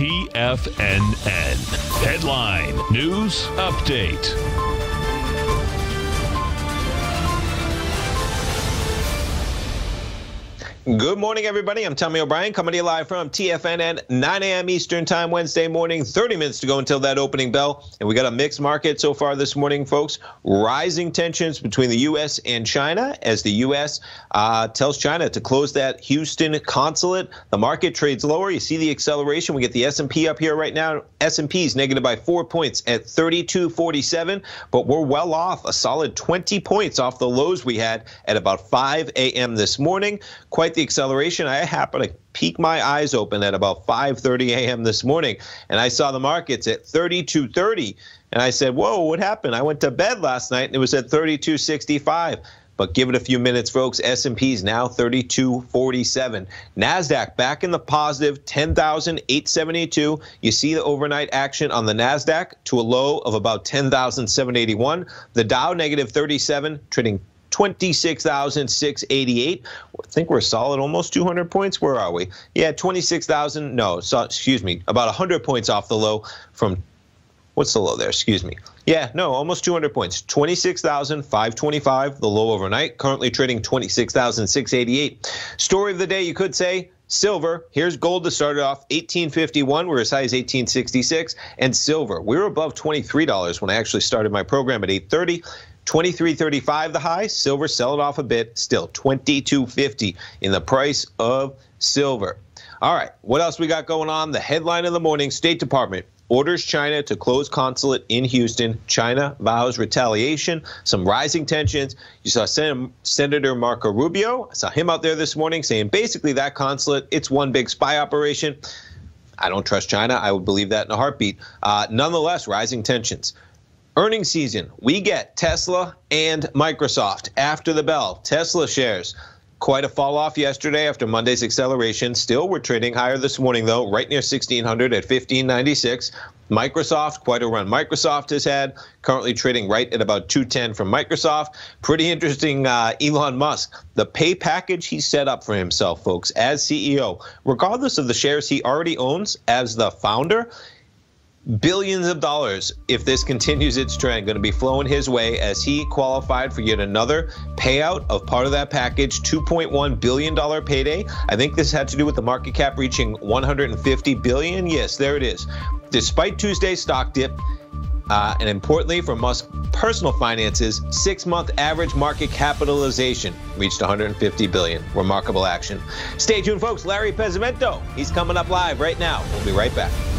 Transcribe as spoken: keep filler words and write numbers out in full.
T F N N. Headline News Update. Good morning, everybody. I'm Tommy O'Brien coming to you live from T F N N, nine A M Eastern Time, Wednesday morning. thirty minutes to go until that opening bell. And we got a mixed market so far this morning, folks. Rising tensions between the U S and China as the U S uh, tells China to close that Houston consulate. The market trades lower. You see the acceleration. We get the S and P up here right now. S and P's negative by four points at thirty-two forty-seven. But we're well off, a solid twenty points off the lows we had at about five A M this morning. Quite the acceleration. I happen to peek my eyes open at about five thirty A M this morning, and I saw the markets at thirty-two thirty, and I said, whoa, what happened? I went to bed last night, and it was at thirty-two sixty-five. But give it a few minutes, folks. S and P's now thirty-two forty-seven. NASDAQ back in the positive, ten thousand eight seventy-two. You see the overnight action on the NASDAQ to a low of about ten thousand seven eighty-one. The Dow negative thirty-seven, trading twenty-six thousand six eighty-eight. I think we're solid, almost two hundred points. Where are we? Yeah, twenty-six thousand. No, so, excuse me, about one hundred points off the low from, what's the low there? Excuse me. Yeah, no, almost two hundred points. twenty-six thousand five twenty-five, the low overnight. Currently trading twenty-six thousand six eighty-eight. Story of the day, you could say, silver. Here's gold to start it off, eighteen fifty-one. We're as high as eighteen sixty-six. And silver, we were above twenty-three dollars when I actually started my program at eight thirty. twenty-three thirty-five the high, silver sell it off a bit, still twenty-two fifty in the price of silver. All right, what else we got going on? The headline of the morning, State Department orders China to close consulate in Houston. China vows retaliation. Some rising tensions. You saw Sen- Senator Marco Rubio. I saw him out there this morning saying basically that consulate, it's one big spy operation. I don't trust China. I would believe that in a heartbeat. Uh, nonetheless, rising tensions. Earnings season, we get Tesla and Microsoft after the bell. Tesla shares, quite a fall off yesterday after Monday's acceleration. Still, we're trading higher this morning, though, right near sixteen hundred at fifteen ninety-six. Microsoft, quite a run Microsoft has had, currently trading right at about two ten from Microsoft. Pretty interesting, uh, Elon Musk, the pay package he set up for himself, folks, as C E O. Regardless of the shares he already owns as the founder, billions of dollars, if this continues its trend, going to be flowing his way as he qualified for yet another payout of part of that package, two point one billion dollar payday. I think this had to do with the market cap reaching one hundred fifty billion. Yes, there it is. Despite Tuesday's stock dip, uh, and importantly for Musk personal finances, six-month average market capitalization reached one hundred fifty billion. Remarkable action. Stay tuned, folks. Larry Pesavento, he's coming up live right now. We'll be right back.